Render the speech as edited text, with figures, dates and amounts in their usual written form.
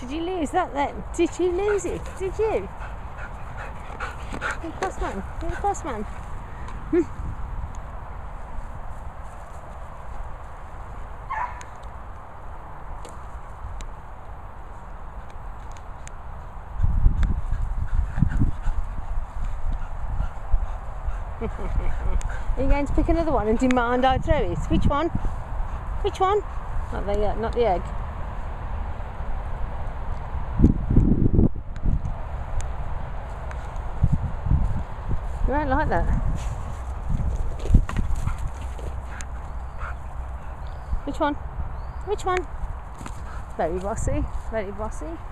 Did you lose that then? Did you lose it? Did you? Good boss man. Good boss man. Are you going to pick another one and demand I throw it? Which one? Which one? Not the egg. Not the egg. You won't like that. Which one? Which one? Very bossy. Very bossy.